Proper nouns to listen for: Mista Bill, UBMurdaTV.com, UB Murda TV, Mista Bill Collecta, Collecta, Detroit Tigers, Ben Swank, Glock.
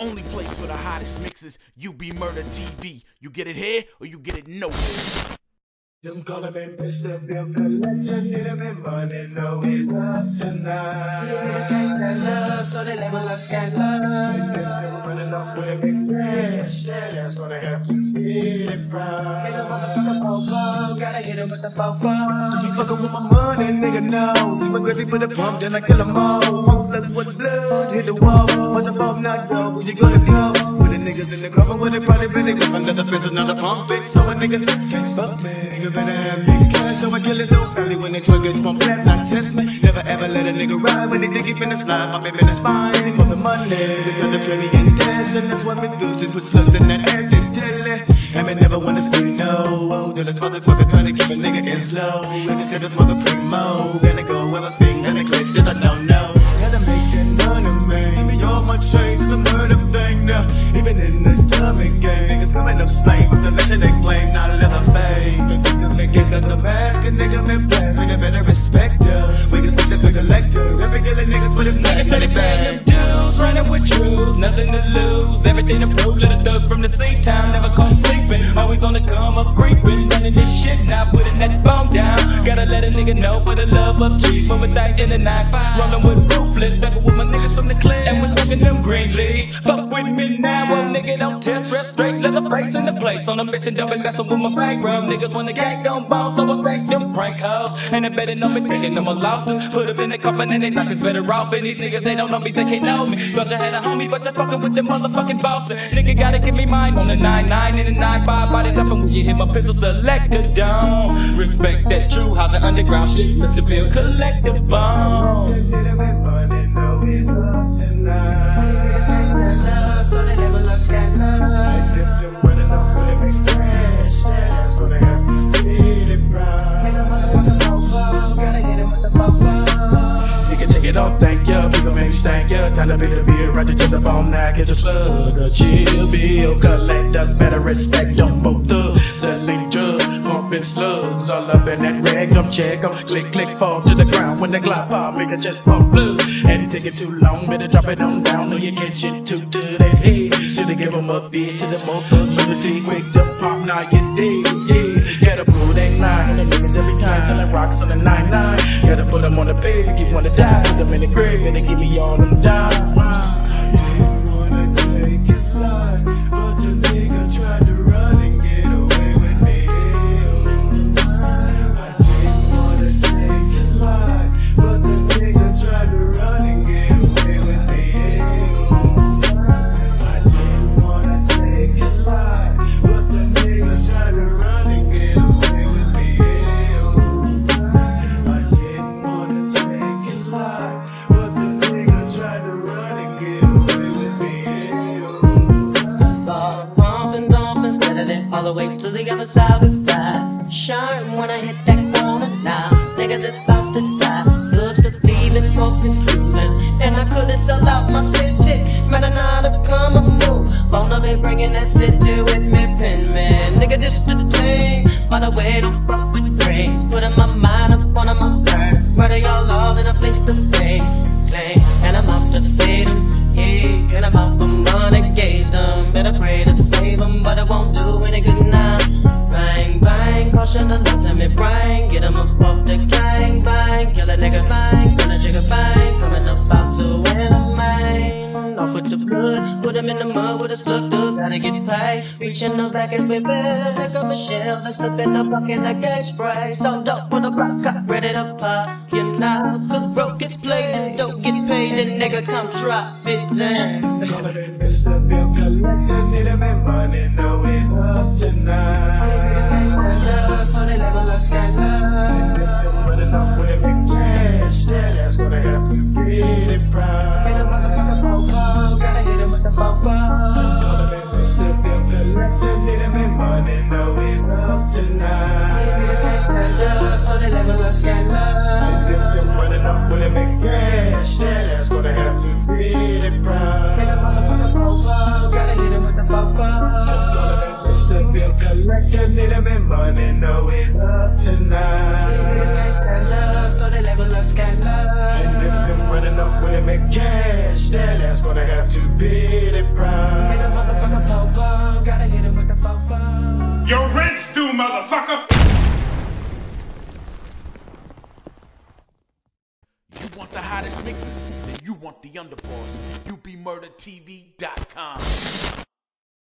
Only place for the hottest mixes, UB Murda TV. You get it here or you get it nowhere. Them calling me Mista Bill, Collecta, need a bit money, no, he's up tonight. See, niggas can't stand love, so they label us can't love. Big niggas running off with a big branch, that ass gonna have to be the prize. Get a motherfucker po-po, gotta get him with the fofo. So keep fucking with my money, nigga knows. Even crazy for the pump, then I kill them all. Folks slugs with blood, hit the wall. Motherfucker knocked out, who you gonna go? Niggas in the cover where they probably been niggas. Another face is not a pump bitch, so a nigga just can't fuck me. Nigga better have big cash, so I kill his own family. When the truck gets pumped, that's not test me. Never ever let a nigga ride when they think he finna slide. My baby in the spine, for the money. Niggas got the plenty in cash, and that's what me do. Since with slugs in that ass, they chillin'. And me never wanna say no. Oh, no, this motherfucker tryna keep a nigga in slow. I just hear this motherfucker mo. Gonna go over things and the clip just I don't know. Gotta make that money, man. Give me all my change, it's a murder thing now. Even in the dummy game, niggas coming up slain with the legend they claim, not a leather face. Nigga, niggas got the mask, and nigga been blessed, nigga better respect ya. We can stick to the collector, every killing niggas with a flag. It's dirty bag, them dudes running with truth, nothing to lose, everything to prove. Let a thug from the same time, never caught sleeping, always on the come up creeping. Running this shit, not putting that bone down. Gotta let a nigga know for the love of cheap, moving dice in the 9-5, rolling with ruthless, back with my niggas from the clip, and we're smoking them green leaves. Fuck with me now. Well, nigga, don't test, rest straight, leather face in the place. On a mission, don't be messing with my bank room. Niggas wanna gang on bones, so I stack them prank hoes. And they better know me, taking no more losses. Put up in the coffin and they knock us better off. And these niggas, they don't know me, they can't know me. Thought you had a homie, but you're fucking with the motherfucking bosses. Nigga, gotta give me mine on the 9-9 and the 9-5. Body dumping when you hit my pistol, selector down. Respect that true housing underground shit. Mr. Bill, collect the bone. So they never lost that love. They left them running off with a big crash. That's gonna have to be the prize. Make a motherfucker po-po, gotta get him with the po-po. Nigga, nigga, don't thank ya, nigga, make me stank ya. Kinda be the beer, right to get up all night. Get your slug, a chill bill. Collect us, better respect them both thugs. Selling drugs, pumping slugs. All up in that rag, don't check them. Click, click, fall to the ground. When the Glock pop, make it just pop blue. And take it too long, better drop it on down. Or you get shit too today. Shoulda give them a bitch to the motherfucker. Quick to pop, now you dig, yeah. Gotta pull that line on the niggas every time. Selling rocks on the 9-9. Gotta put them on the peg, you wanna die. Put them in the grave, and they give me all them dimes. Didn't wanna take his life, but the nigga tried to run and get away with me. I didn't wanna take his life, but the nigga tried to run and get away with me. All the way to the other side with pride. Shine when I hit that corner now. Niggas is about to die. Looks to be been hoping human. And I couldn't sell out my city. Man, I know how to come and move. Bona be bringing that city with me, pin man. Nigga, this to the team. By the way, don't fuck with dreams. Putting my mind up on my brain. Murder y'all all in a place to stay. Claim, and I'm out to fade them. Yeah, and I'm out for money, gauge them. Better pray to save them, but I won't do any good now. Bang, bang, caution the lights and me bang. Get them up off the gang, bang. Kill a nigga, bang, pull a trigger, bang. Coming up out to win a man. Off with the blood, put them in the mud with a slug, dude, gotta get paid. Reaching the back and we better pick up my shells. Let's slip in the bucket like gas spray. Sold up on the rock, got ready to pop, you know. Cause broke is played, this dope get paid, then nigga come drop it. Call it in Mr. Bill Collecta, need a man money, no he's up tonight. Serious guys that love, so they label us can't love. And if they're running off with a big cash, that ass gonna have to be the prize. Make a motherfucker po-po, gotta hit him with the fofo. Call it in Mr. Bill Collecta, need a man money, no he's up tonight. Serious guys that love, so they label us can't love. And if they're running off with a big cash, that ass gonna have to be the prize. Make a motherfucker po-po, gotta hit him with the fofo. Mr. Bill Collecta, need a bit money, no he's up tonight. Serious gangsta love, so they label us can't love. And if them running off with a big cash, that ass gonna have to be the prize. want the hottest mixes, then you want the underboss. UBMurdaTV.com.